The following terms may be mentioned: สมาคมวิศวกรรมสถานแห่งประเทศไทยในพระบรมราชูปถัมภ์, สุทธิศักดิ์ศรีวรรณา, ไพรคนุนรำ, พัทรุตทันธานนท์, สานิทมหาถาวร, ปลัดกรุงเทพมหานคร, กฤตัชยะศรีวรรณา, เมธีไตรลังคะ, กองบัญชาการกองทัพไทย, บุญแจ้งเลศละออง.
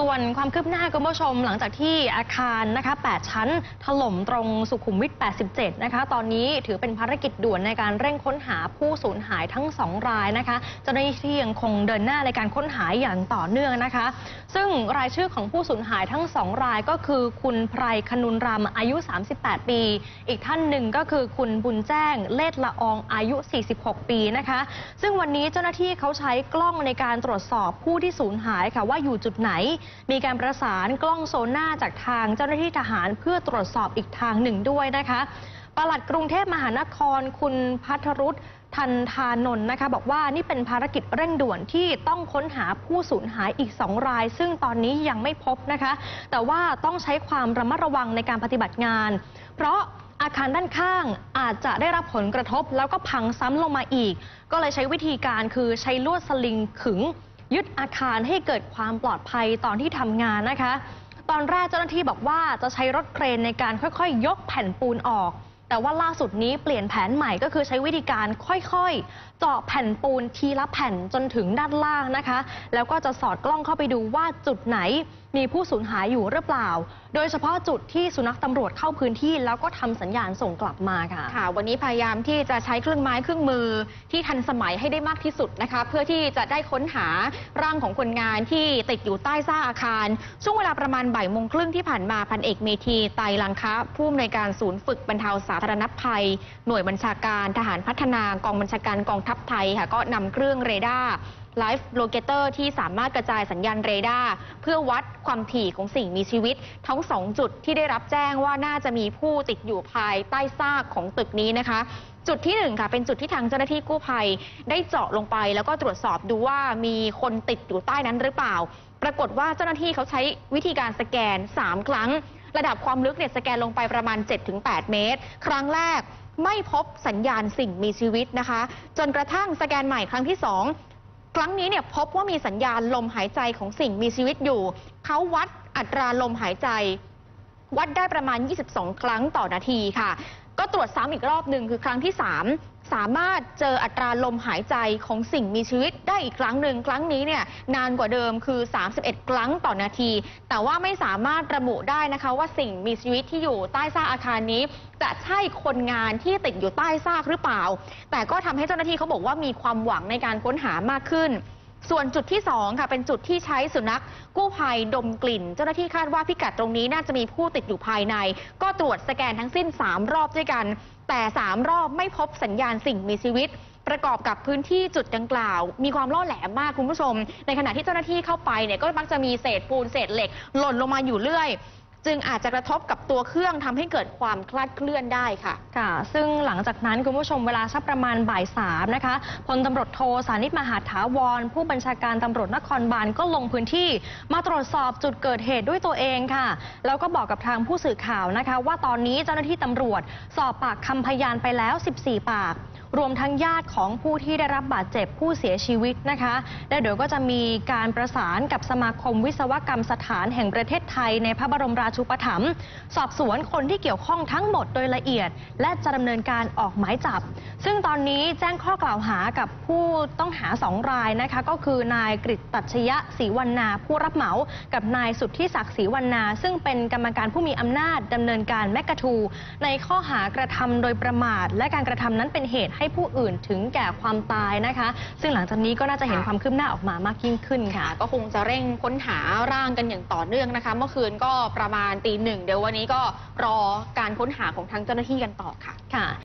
ส่วนความคืบหน้าคุณผู้ชมหลังจากที่อาคารนะคะ8ชั้นถล่มตรงสุขุมวิท87นะคะตอนนี้ถือเป็นภารกิจด่วนในการเร่งค้นหาผู้สูญหายทั้ง2รายนะคะเจ้าหน้าที่ยังคงเดินหน้าในการค้นหาอย่างต่อเนื่องนะคะซึ่งรายชื่อของผู้สูญหายทั้ง2รายก็คือคุณไพรคนุนรำอายุ38ปีอีกท่านหนึ่งก็คือคุณบุญแจ้งเลศละอองอายุ46ปีนะคะซึ่งวันนี้เจ้าหน้าที่เขาใช้กล้องในการตรวจสอบผู้ที่สูญหายค่ะว่าอยู่จุดไหนมีการประสานกล้องโซน่าจากทางเจ้าหน้าที่ทหารเพื่อตรวจสอบอีกทางหนึ่งด้วยนะคะปลัดกรุงเทพมหานครคุณพัทรุตทันธานนท์นะคะบอกว่านี่เป็นภารกิจเร่งด่วนที่ต้องค้นหาผู้สูญหายอีก2รายซึ่งตอนนี้ยังไม่พบนะคะแต่ว่าต้องใช้ความระมัดระวังในการปฏิบัติงานเพราะอาคารด้านข้างอาจจะได้รับผลกระทบแล้วก็พังซ้ำลงมาอีกก็เลยใช้วิธีการคือใช้ลวดสลิงขึงยึดอาคารให้เกิดความปลอดภัยตอนที่ทำงานนะคะตอนแรกเจ้าหน้าที่บอกว่าจะใช้รถเครนในการค่อยๆยกแผ่นปูนออกแต่ว่าล่าสุดนี้เปลี่ยนแผนใหม่ก็คือใช้วิธีการค่อยๆเจาะแผ่นปูนทีละแผ่นจนถึงด้านล่างนะคะแล้วก็จะสอดกล้องเข้าไปดูว่าจุดไหนมีผู้สูญหายอยู่หรือเปล่าโดยเฉพาะจุดที่สุนัขตำรวจเข้าพื้นที่แล้วก็ทำสัญญาณส่งกลับมาค่ะวันนี้พยายามที่จะใช้เครื่องไม้เครื่องมือที่ทันสมัยให้ได้มากที่สุดนะคะเพื่อที่จะได้ค้นหาร่างของคนงานที่ติดอยู่ใต้ซากอาคารช่วงเวลาประมาณ บ่ายโมงครึ่งที่ผ่านมาพันเอกเมธีไตรลังคะผู้อำนวยการศูนย์ฝึกบรรเทาสาธารณภัยหน่วยบัญชาการทหารพัฒนากองบัญชาการกองทัพไทยค่ะก็นำเครื่องเรดาร์ไลฟ์โลเคเตอร์ที่สามารถกระจายสัญญาณเรดาร์เพื่อวัดความถี่ของสิ่งมีชีวิตทั้ง2จุดที่ได้รับแจ้งว่าน่าจะมีผู้ติดอยู่ภายใต้ซากของตึกนี้นะคะจุดที่1ค่ะเป็นจุดที่ทางเจ้าหน้าที่กู้ภัยได้เจาะลงไปแล้วก็ตรวจสอบดูว่ามีคนติดอยู่ใต้นั้นหรือเปล่าปรากฏว่าเจ้าหน้าที่เขาใช้วิธีการสแกน3ครั้งระดับความลึกเนี่ยสแกนลงไปประมาณ 7-8 เมตรครั้งแรกไม่พบสัญญาณสิ่งมีชีวิตนะคะจนกระทั่งสแกนใหม่ครั้งที่2ครั้งนี้เนี่ยพบว่ามีสัญญาณลมหายใจของสิ่งมีชีวิตอยู่เขาวัดอัตราลมหายใจวัดได้ประมาณ22ครั้งต่อนาทีค่ะก็ตรวจซ้ำอีกรอบหนึ่งคือครั้งที่3สามารถเจออัตราลมหายใจของสิ่งมีชีวิตได้อีกครั้งหนึ่งครั้งนี้เนี่ยนานกว่าเดิมคือ31ครั้งต่อนาทีแต่ว่าไม่สามารถระบุได้นะคะว่าสิ่งมีชีวิตที่อยู่ใต้ซากอาคารนี้จะใช่คนงานที่ติดอยู่ใต้ซากหรือเปล่าแต่ก็ทำให้เจ้าหน้าที่เขาบอกว่ามีความหวังในการค้นหามากขึ้นส่วนจุดที่2ค่ะเป็นจุดที่ใช้สุนัขกู้ภัยดมกลิ่นเจ้าหน้าที่คาดว่าพิกัดตรงนี้น่าจะมีผู้ติดอยู่ภายในก็ตรวจสแกนทั้งสิ้น3รอบด้วยกันแต่3รอบไม่พบสัญญาณสิ่งมีชีวิตประกอบกับพื้นที่จุดดังกล่าวมีความล่อแหลมมากคุณผู้ชมในขณะที่เจ้าหน้าที่เข้าไปเนี่ยก็มักจะมีเศษปูนเศษเหล็กหล่นลงมาอยู่เรื่อยจึงอาจจะกระทบกับตัวเครื่องทำให้เกิดความคลาดเคลื่อนได้ค่ะซึ่งหลังจากนั้นคุณผู้ชมเวลาสักประมาณบ่าย 3นะคะพลตำรวจโทสานิทมหาถาวรผู้บัญชาการตำรวจนครบาลก็ลงพื้นที่มาตรวจสอบจุดเกิดเหตุด้วยตัวเองค่ะแล้วก็บอกกับทางผู้สื่อข่าวนะคะว่าตอนนี้เจ้าหน้าที่ตำรวจสอบปากคำพยานไปแล้ว14ปากรวมทั้งญาติของผู้ที่ได้รับบาดเจ็บผู้เสียชีวิตนะคะและเดี๋ยวก็จะมีการประสานกับสมาคมวิศวกรรมสถานแห่งประเทศไทยในพระบรมราชูปถัมภ์สอบสวนคนที่เกี่ยวข้องทั้งหมดโดยละเอียดและจะดำเนินการออกหมายจับซึ่งตอนนี้แจ้งข้อกล่าวหากับผู้ต้องหา2รายนะคะก็คือนายกฤตัชยะศรีวรรณาผู้รับเหมากับนายสุทธิศักดิ์ศรีวรรณาซึ่งเป็นกรรมการผู้มีอำนาจดำเนินการแมกกะทูในข้อหากระทำโดยประมาทและการกระทำนั้นเป็นเหตุให้ผู้อื่นถึงแก่ความตายนะคะซึ่งหลังจากนี้ก็น่าจะเห็นความคืบหน้าออกมามากยิ่งขึ้นค่ะก็คงจะเร่งค้นหาร่างกันอย่างต่อเนื่องนะคะเมื่อคืนก็ประมาณตี 1เดี๋ยววันนี้ก็รอการค้นหาของทางเจ้าหน้าที่กันต่อค่ะ